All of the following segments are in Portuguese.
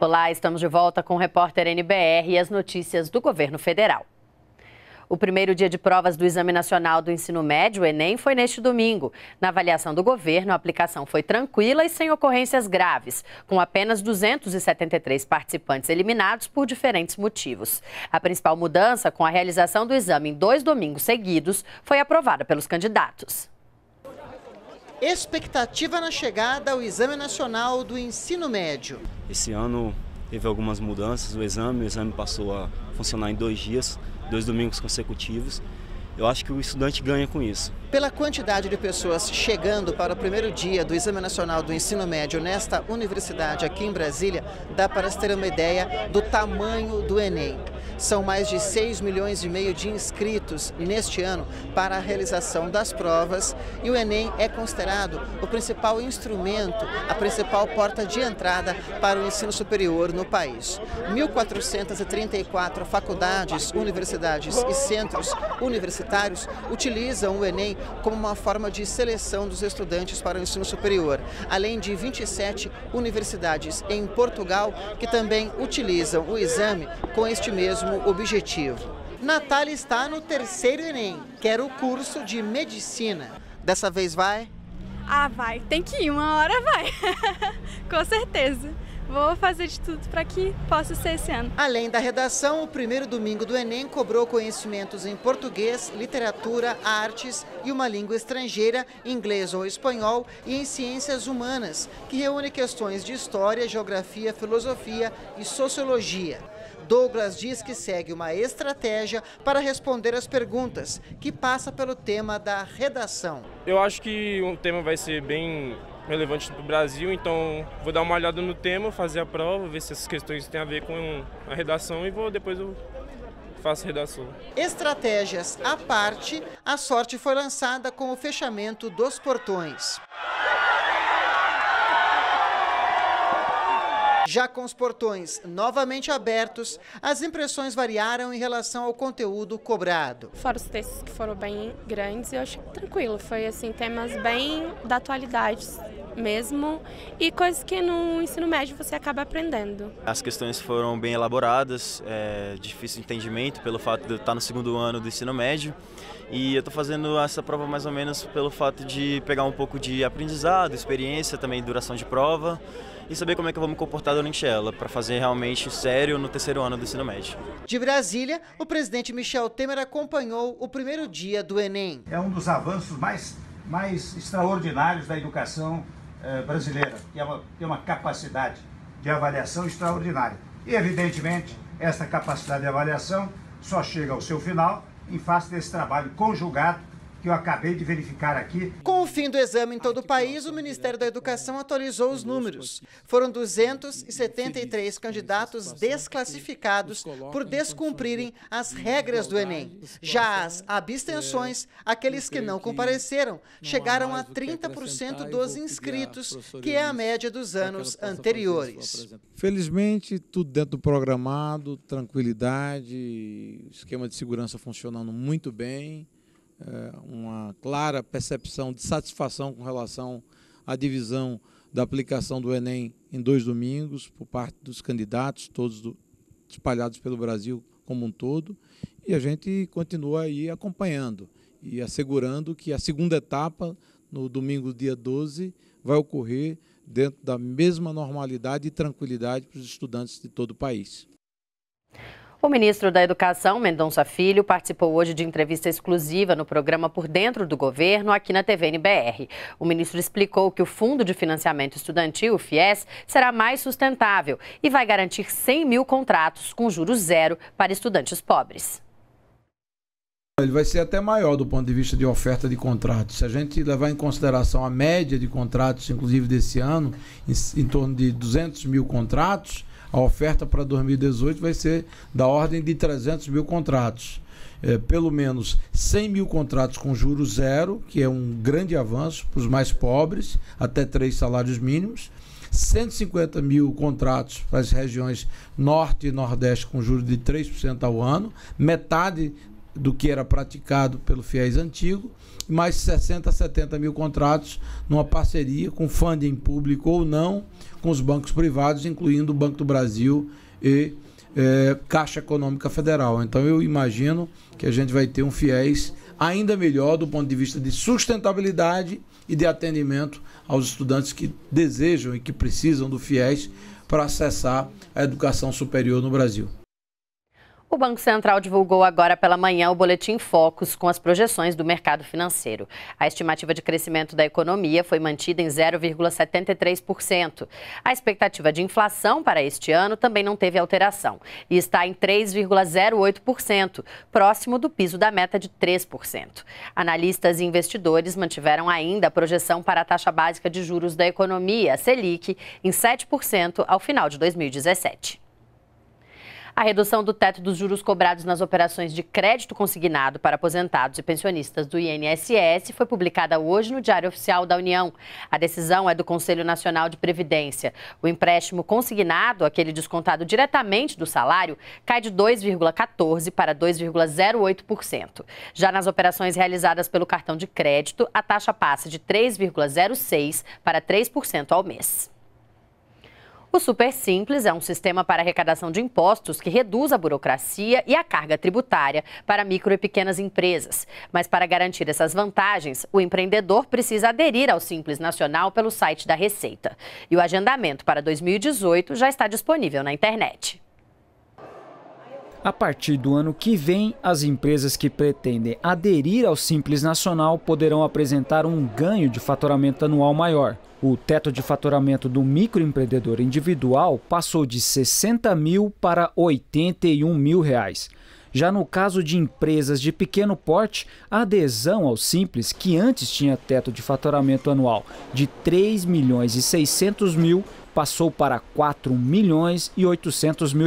Olá, estamos de volta com o repórter NBR e as notícias do governo federal. O primeiro dia de provas do Exame Nacional do Ensino Médio, o Enem, foi neste domingo. Na avaliação do governo, a aplicação foi tranquila e sem ocorrências graves, com apenas 273 participantes eliminados por diferentes motivos. A principal mudança, com a realização do exame em 2 domingos seguidos, foi aprovada pelos candidatos. Expectativa na chegada ao Exame Nacional do Ensino Médio. Esse ano teve algumas mudanças, o exame passou a funcionar em 2 dias, 2 domingos consecutivos. Eu acho que o estudante ganha com isso. Pela quantidade de pessoas chegando para o primeiro dia do Exame Nacional do Ensino Médio nesta universidade aqui em Brasília, dá para se ter uma ideia do tamanho do Enem. São mais de 6 milhões e meio de inscritos neste ano para a realização das provas e o Enem é considerado o principal instrumento, a principal porta de entrada para o ensino superior no país. 1.434 faculdades, universidades e centros universitários utilizam o Enem como uma forma de seleção dos estudantes para o ensino superior, além de 27 universidades em Portugal que também utilizam o exame com este mesmo objetivo. Natália está no 3º Enem, quer o curso de medicina. Dessa vez vai? Ah, vai. Tem que ir, uma hora vai. Com certeza. Vou fazer de tudo para que possa ser esse ano. Além da redação, o primeiro domingo do Enem cobrou conhecimentos em português, literatura, artes e uma língua estrangeira, inglês ou espanhol, e em ciências humanas, que reúne questões de história, geografia, filosofia e sociologia. Douglas diz que segue uma estratégia para responder as perguntas, que passa pelo tema da redação. Eu acho que o tema vai ser bem relevante para o Brasil, então vou dar uma olhada no tema, fazer a prova, ver se essas questões têm a ver com a redação e depois eu faço redação. Estratégias à parte, a sorte foi lançada com o fechamento dos portões. Já com os portões novamente abertos, as impressões variaram em relação ao conteúdo cobrado. Fora os textos que foram bem grandes, eu achei tranquilo. Foi assim, temas bem da atualidade mesmo e coisas que no ensino médio você acaba aprendendo. As questões foram bem elaboradas, difícil de entendimento pelo fato de eu estar no 2º ano do ensino médio. E eu estou fazendo essa prova mais ou menos pelo fato de pegar um pouco de aprendizado, experiência, também duração de prova e saber como é que eu vou me comportar durante ela para fazer realmente sério no 3º ano do ensino médio. De Brasília, o presidente Michel Temer acompanhou o primeiro dia do Enem. É um dos avanços mais extraordinários da educação brasileira, que tem uma capacidade de avaliação extraordinária. E, evidentemente, essa capacidade de avaliação só chega ao seu final em face desse trabalho conjugado que eu acabei de verificar aqui. Com o fim do exame em todo o país, o Ministério da Educação atualizou os números. Foram 273 candidatos desclassificados por descumprirem as regras do Enem. Já as abstenções, aqueles que não compareceram, chegaram a 30% dos inscritos, que é a média dos anos anteriores. Felizmente, tudo dentro do programado, tranquilidade, esquema de segurança funcionando muito bem. Uma clara percepção de satisfação com relação à divisão da aplicação do Enem em 2 domingos por parte dos candidatos, todos espalhados pelo Brasil como um todo, e a gente continua aí acompanhando e assegurando que a segunda etapa, no domingo dia 12, vai ocorrer dentro da mesma normalidade e tranquilidade para os estudantes de todo o país. O ministro da Educação, Mendonça Filho, participou hoje de entrevista exclusiva no programa Por Dentro do Governo, aqui na TV NBR. O ministro explicou que o Fundo de Financiamento Estudantil, o FIES, será mais sustentável e vai garantir 100 mil contratos com juros zero para estudantes pobres. Ele vai ser até maior do ponto de vista de oferta de contratos. Se a gente levar em consideração a média de contratos, inclusive desse ano, em torno de 200 mil contratos, a oferta para 2018 vai ser da ordem de 300 mil contratos. Pelo menos 100 mil contratos com juros zero, que é um grande avanço para os mais pobres, até 3 salários mínimos. 150 mil contratos para as regiões Norte e Nordeste com juros de 3% ao ano, metade do que era praticado pelo FIES antigo, mais 60 a 70 mil contratos numa parceria com funding público ou não, com os bancos privados, incluindo o Banco do Brasil e Caixa Econômica Federal. Então eu imagino que a gente vai ter um FIES ainda melhor do ponto de vista de sustentabilidade e de atendimento aos estudantes que desejam e que precisam do FIES para acessar a educação superior no Brasil. O Banco Central divulgou agora pela manhã o boletim Focus com as projeções do mercado financeiro. A estimativa de crescimento da economia foi mantida em 0,73%. A expectativa de inflação para este ano também não teve alteração e está em 3,08%, próximo do piso da meta de 3%. Analistas e investidores mantiveram ainda a projeção para a taxa básica de juros da economia, Selic, em 7% ao final de 2017. A redução do teto dos juros cobrados nas operações de crédito consignado para aposentados e pensionistas do INSS foi publicada hoje no Diário Oficial da União. A decisão é do Conselho Nacional de Previdência. O empréstimo consignado, aquele descontado diretamente do salário, cai de 2,14% para 2,08%. Já nas operações realizadas pelo cartão de crédito, a taxa passa de 3,06% para 3% ao mês. O Super Simples é um sistema para arrecadação de impostos que reduz a burocracia e a carga tributária para micro e pequenas empresas. Mas para garantir essas vantagens, o empreendedor precisa aderir ao Simples Nacional pelo site da Receita. E o agendamento para 2018 já está disponível na internet. A partir do ano que vem, as empresas que pretendem aderir ao Simples Nacional poderão apresentar um ganho de faturamento anual maior. O teto de faturamento do microempreendedor individual passou de R$ 60 mil para R$ 81 mil. Já no caso de empresas de pequeno porte, a adesão ao Simples, que antes tinha teto de faturamento anual de R$ 3 milhões e 600 mil, passou para R$ 4 milhões e 800 mil.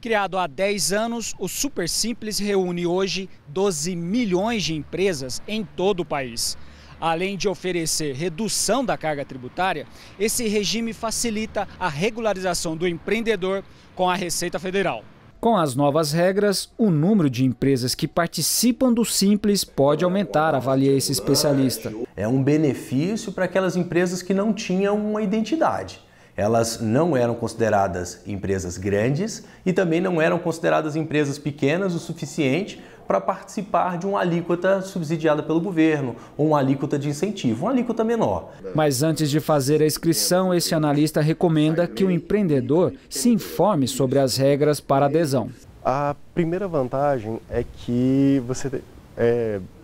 Criado há 10 anos, o Super Simples reúne hoje 12 milhões de empresas em todo o país. Além de oferecer redução da carga tributária, esse regime facilita a regularização do empreendedor com a Receita Federal. Com as novas regras, o número de empresas que participam do Simples pode aumentar, avalia esse especialista. É um benefício para aquelas empresas que não tinham uma identidade. Elas não eram consideradas empresas grandes e também não eram consideradas empresas pequenas o suficiente para participar de uma alíquota subsidiada pelo governo ou uma alíquota de incentivo, uma alíquota menor. Mas antes de fazer a inscrição, esse analista recomenda que o empreendedor se informe sobre as regras para adesão. A primeira vantagem é que você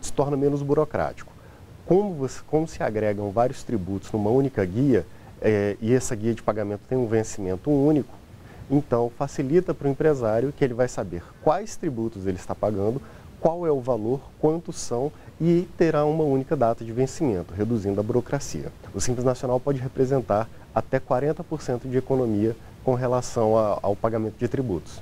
se torna menos burocrático. Como se agregam vários tributos numa única guia, e essa guia de pagamento tem um vencimento único, então facilita para o empresário que ele vai saber quais tributos ele está pagando, qual é o valor, quantos são e terá uma única data de vencimento, reduzindo a burocracia. O Simples Nacional pode representar até 40% de economia com relação ao pagamento de tributos.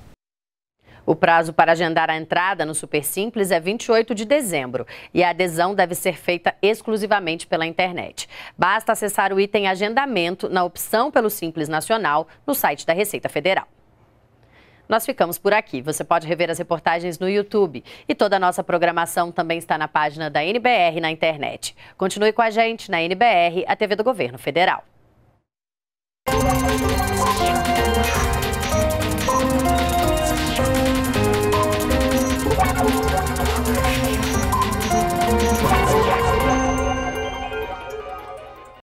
O prazo para agendar a entrada no Super Simples é 28 de dezembro e a adesão deve ser feita exclusivamente pela internet. Basta acessar o item agendamento na opção pelo Simples Nacional no site da Receita Federal. Nós ficamos por aqui. Você pode rever as reportagens no YouTube e toda a nossa programação também está na página da NBR na internet. Continue com a gente na NBR, a TV do Governo Federal.